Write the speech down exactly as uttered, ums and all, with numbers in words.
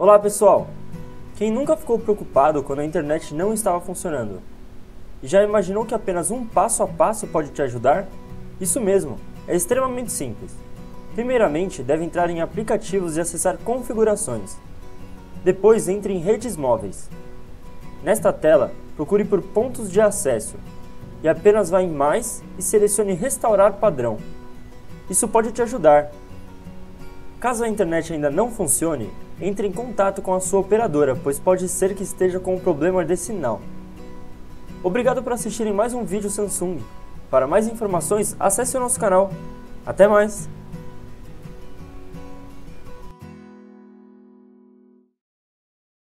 Olá pessoal! Quem nunca ficou preocupado quando a internet não estava funcionando? Já imaginou que apenas um passo a passo pode te ajudar? Isso mesmo, é extremamente simples. Primeiramente, deve entrar em aplicativos e acessar configurações. Depois, entre em redes móveis. Nesta tela, procure por pontos de acesso e apenas vá em mais e selecione restaurar padrão. Isso pode te ajudar. Caso a internet ainda não funcione, entre em contato com a sua operadora, pois pode ser que esteja com um problema de sinal. Obrigado por assistirem mais um vídeo Samsung. Para mais informações, acesse o nosso canal. Até mais!